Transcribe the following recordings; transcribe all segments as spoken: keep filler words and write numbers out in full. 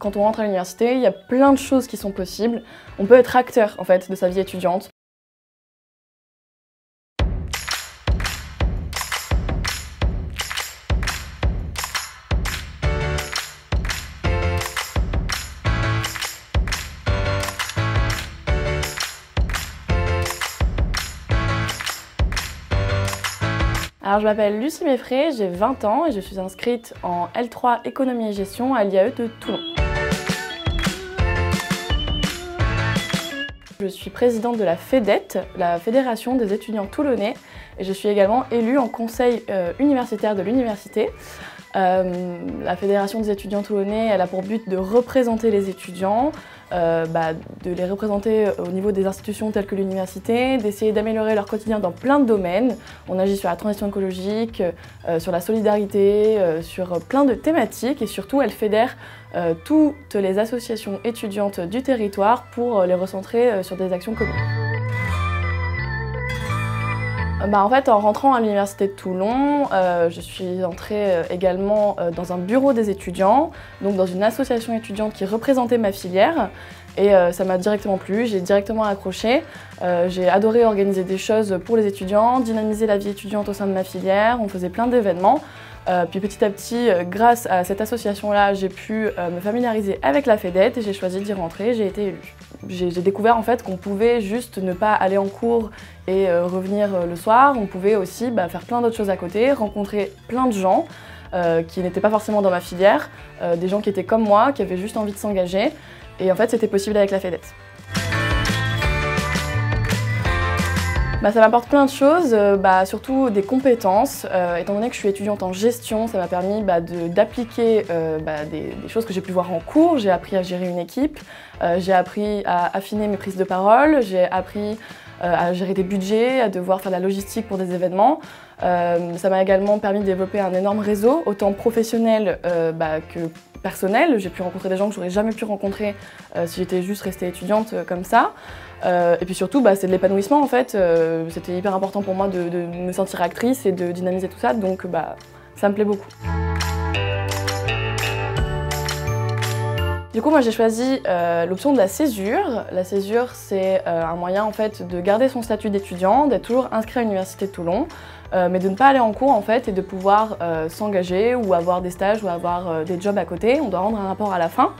Quand on rentre à l'université, il y a plein de choses qui sont possibles. On peut être acteur, en fait, de sa vie étudiante. Alors je m'appelle Lucie Méfray, j'ai vingt ans et je suis inscrite en L trois économie et gestion à l'I A E de Toulon. Je suis présidente de la FEDET, la Fédération des étudiants toulonnais, et je suis également élue en conseil euh, universitaire de l'université. Euh, la Fédération des étudiants toulonnais, elle a pour but de représenter les étudiants, euh, bah, de les représenter au niveau des institutions telles que l'université, d'essayer d'améliorer leur quotidien dans plein de domaines. On agit sur la transition écologique, euh, sur la solidarité, euh, sur plein de thématiques, et surtout elle fédère euh, toutes les associations étudiantes du territoire pour les recentrer euh, sur des actions communes. Bah en fait, en rentrant à l'université de Toulon, euh, je suis entrée euh, également euh, dans un bureau des étudiants, donc dans une association étudiante qui représentait ma filière, et euh, ça m'a directement plu, j'ai directement accroché. Euh, j'ai adoré organiser des choses pour les étudiants, dynamiser la vie étudiante au sein de ma filière, on faisait plein d'événements. Euh, puis petit à petit, euh, grâce à cette association-là, j'ai pu euh, me familiariser avec la FEDET et j'ai choisi d'y rentrer, j'ai été élue. J'ai découvert en fait qu'on pouvait juste ne pas aller en cours et euh, revenir euh, le soir, on pouvait aussi bah, faire plein d'autres choses à côté, rencontrer plein de gens euh, qui n'étaient pas forcément dans ma filière, euh, des gens qui étaient comme moi, qui avaient juste envie de s'engager, et en fait c'était possible avec la FEDET. Bah, ça m'apporte plein de choses, euh, bah, surtout des compétences. Euh, étant donné que je suis étudiante en gestion, ça m'a permis bah, d'appliquer de, euh, bah, des, des choses que j'ai pu voir en cours. J'ai appris à gérer une équipe, euh, j'ai appris à affiner mes prises de parole, j'ai appris euh, à gérer des budgets, à devoir faire de la logistique pour des événements. Euh, ça m'a également permis de développer un énorme réseau, autant professionnel euh, bah, que personnel. J'ai pu rencontrer des gens que j'aurais jamais pu rencontrer euh, si j'étais juste restée étudiante euh, comme ça. Euh, et puis surtout, bah, c'est de l'épanouissement en fait. Euh, C'était hyper important pour moi de, de me sentir actrice et de dynamiser tout ça, donc bah, ça me plaît beaucoup. Du coup, moi j'ai choisi euh, l'option de la césure. La césure, c'est euh, un moyen en fait de garder son statut d'étudiant, d'être toujours inscrit à l'université de Toulon, euh, mais de ne pas aller en cours en fait et de pouvoir euh, s'engager ou avoir des stages ou avoir euh, des jobs à côté. On doit rendre un rapport à la fin.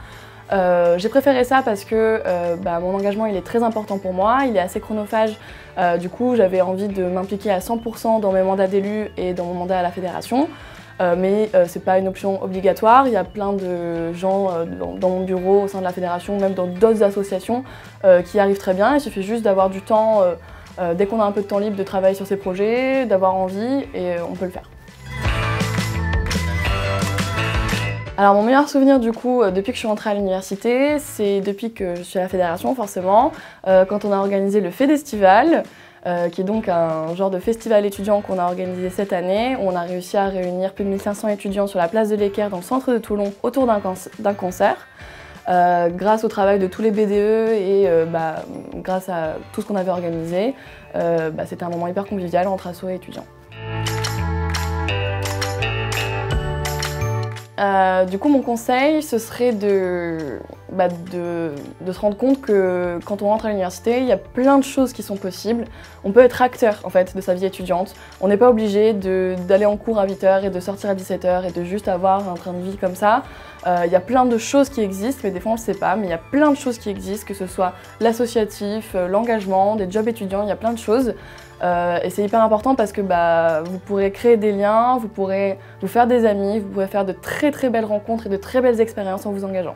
Euh, j'ai préféré ça parce que euh, bah, mon engagement il est très important pour moi, il est assez chronophage, euh, du coup j'avais envie de m'impliquer à cent pour cent dans mes mandats d'élu et dans mon mandat à la fédération, euh, mais euh, c'est pas une option obligatoire, il y a plein de gens euh, dans, dans mon bureau, au sein de la fédération, même dans d'autres associations euh, qui arrivent très bien, il suffit juste d'avoir du temps, euh, euh, dès qu'on a un peu de temps libre, de travailler sur ces projets, d'avoir envie et euh, on peut le faire. Alors mon meilleur souvenir du coup, depuis que je suis rentrée à l'université, c'est depuis que je suis à la fédération forcément, euh, quand on a organisé le Fédestival, euh, qui est donc un genre de festival étudiant qu'on a organisé cette année, où on a réussi à réunir plus de mille cinq cents étudiants sur la place de l'Équerre dans le centre de Toulon autour d'un d'un concert. Euh, grâce au travail de tous les B D E et euh, bah, grâce à tout ce qu'on avait organisé, euh, bah, c'était un moment hyper convivial entre asso et étudiants. Euh, du coup, mon conseil, ce serait de, bah, de, de se rendre compte que quand on rentre à l'université, il y a plein de choses qui sont possibles. On peut être acteur, en fait, de sa vie étudiante. On n'est pas obligé d'aller en cours à huit heures et de sortir à dix-sept heures et de juste avoir un train de vie comme ça. Euh, il y a plein de choses qui existent, mais des fois, on ne le sait pas. Mais il y a plein de choses qui existent, que ce soit l'associatif, l'engagement, des jobs étudiants, il y a plein de choses. Euh, et c'est hyper important parce que bah, vous pourrez créer des liens, vous pourrez vous faire des amis, vous pourrez faire de très très belles rencontres et de très belles expériences en vous engageant.